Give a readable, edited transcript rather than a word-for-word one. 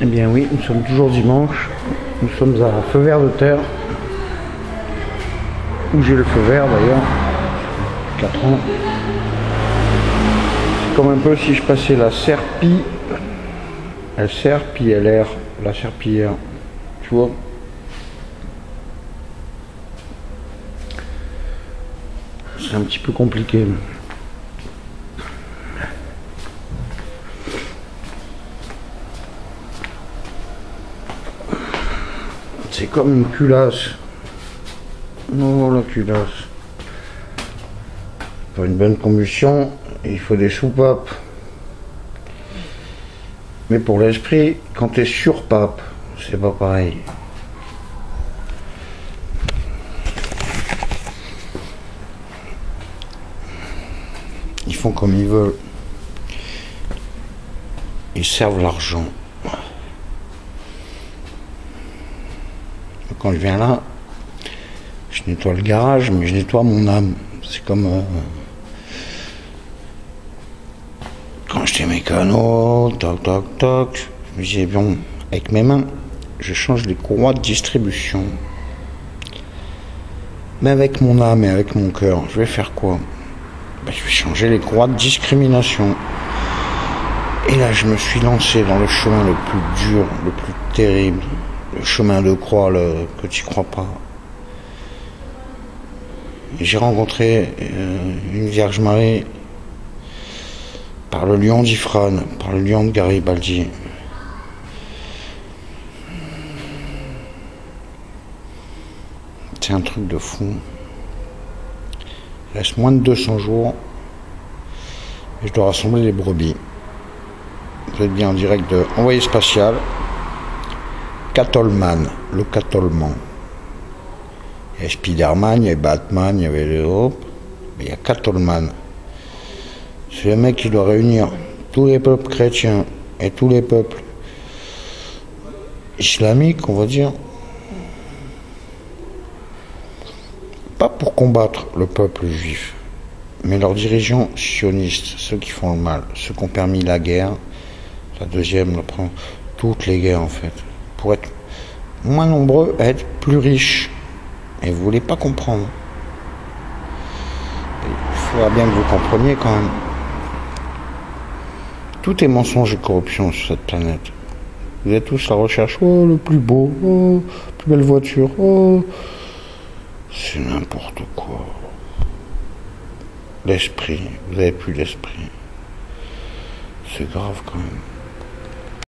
Eh bien oui, nous sommes toujours dimanche, nous sommes à Feu Vert de Terre, où j'ai le feu vert d'ailleurs, 4 ans. C'est comme un peu si je passais la serpille, elle sert puis elle erre, la serpillière, tu vois. C'est un petit peu compliqué. C'est comme une culasse. Non, la culasse. Pour une bonne combustion, il faut des soupapes. Mais pour l'esprit, quand tu es sur pape, c'est pas pareil. Ils font comme ils veulent. Ils servent l'argent. Quand je viens là, je nettoie le garage, mais je nettoie mon âme. C'est comme quand j'étais mécano, toc toc toc, je me disais bon, avec mes mains, je change les courroies de distribution. Mais avec mon âme et avec mon cœur, je vais faire quoi? Ben, je vais changer les courroies de discrimination. Et là, je me suis lancé dans le chemin le plus dur, le plus terrible. Le chemin de croix, que tu crois pas. J'ai rencontré une Vierge Marie par le lion d'Ifrane, par le lion de Garibaldi. C'est un truc de fou. Il reste moins de 200 jours et je dois rassembler les brebis. Vous êtes bien en direct de Envoyé Spatial. Catolman, le Catolman. Il y a Spider-Man, il y a Batman, il y avait les Hopes, mais il y a Catolman. C'est le mec qui doit réunir tous les peuples chrétiens et tous les peuples islamiques, on va dire. Pas pour combattre le peuple juif, mais leurs dirigeants sionistes, ceux qui font le mal, ceux qui ont permis la guerre, la deuxième, la première, toutes les guerres en fait. Pour être moins nombreux, à être plus riches. Et vous ne voulez pas comprendre. Il faudra bien que vous compreniez quand même. Tout est mensonge et corruption sur cette planète. Vous êtes tous à la recherche, oh le plus beau, oh plus belle voiture, oh... C'est n'importe quoi. L'esprit, vous n'avez plus l'esprit. C'est grave quand même.